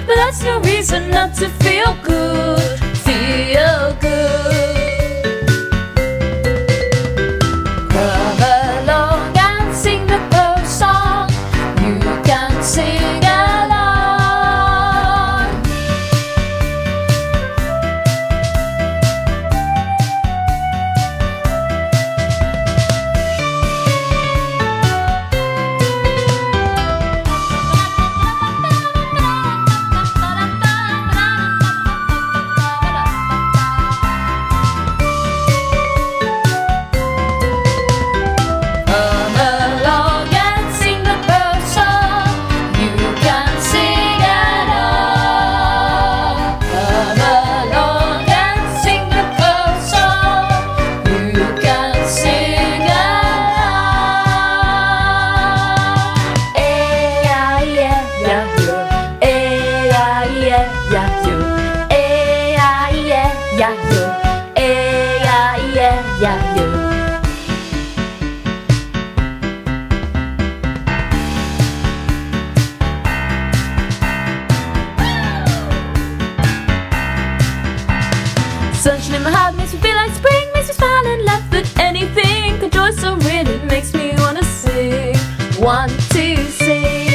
good, but that's no reason not to feel good. Feel good. Come along and sing the bird song. You can sing along. Come along and sing the bird song. You can sing along. Come along and sing the bird song. You can sing along. E-I-E-I-O, E-I-E-I-O, E-I-E-I-O, E-I-E-I-O. Sunshine in my heart makes me feel like spring, makes me smile and laugh at anything. The joy so real, it makes me wanna sing, want to sing.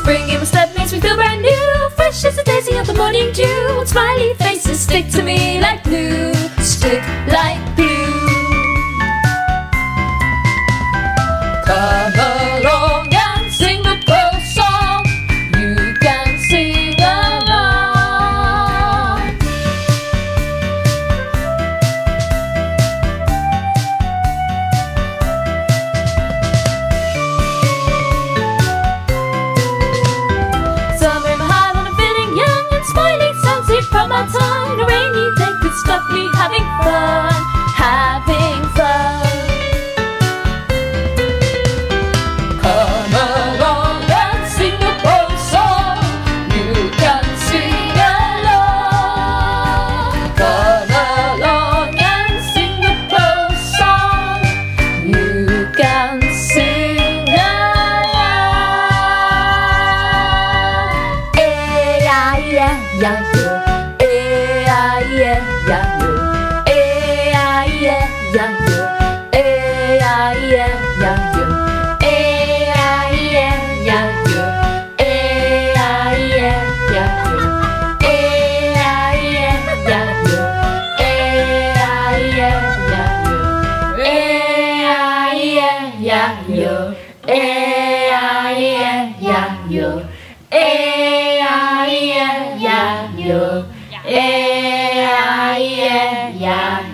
Spring in my step makes me feel brand new, fresh as the daisy of the morning dew. Smiley faces stick to me like glue, stick like glue. Come along and sing the bird song. You can sing. From my tongue, a rainy day could stop me having fun, having fun. Come along and sing the bird song. You can sing along. Come along and sing the bird song. You can sing along. E-I-E-I-O. E-I-E-I-O, E-I-E-I-O, E-I-E-I-O, E-I-E-I-O, E-I-E-I-O, E-I-E-I-O, E-I-E-I-O, E-I-E-I-O, E-I-E-I-O. Yeah, yeah, yeah.